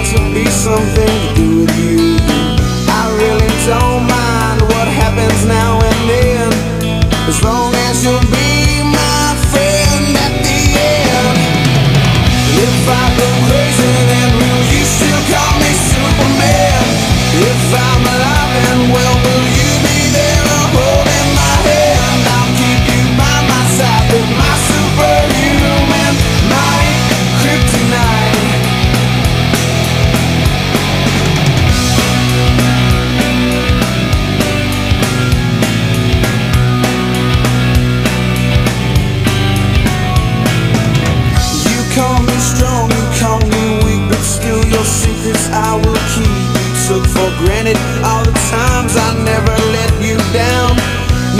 had to be something to do with you. I really don't mind what happens now and then, as long as you'll be my friend at the end. And if I go crazy, then will you still call me Superman? If I'm alive and well, will you be there or holding my hand? I'll keep you by my side with my superhuman, my kryptonite. I will keep. Took for granted all the times I never let you down.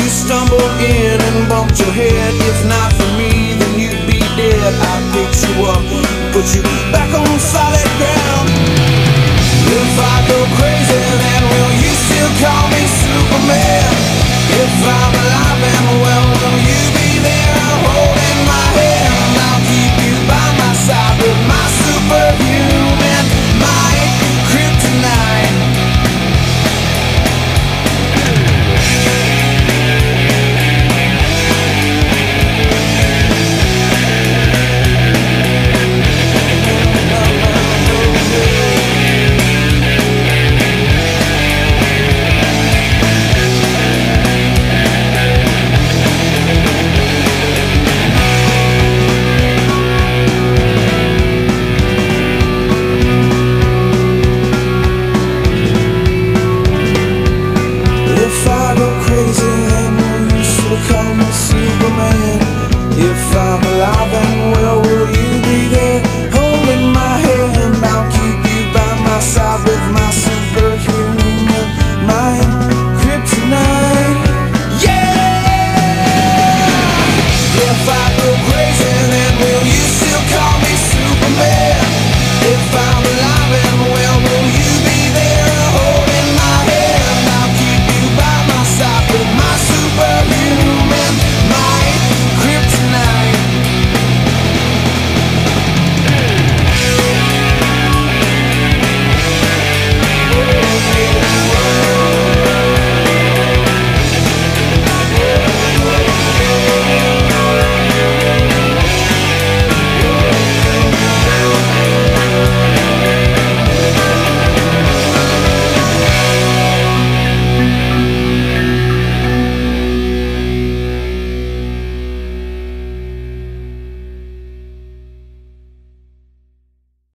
You stumbled in and bumped your head. If not for me, then you'd be dead. I picked you up, put you back on solid ground. If I go crazy, then will you still call me Superman? If I'm alive and well, will you be there holding my hand? I'll keep you by my side with my superhero.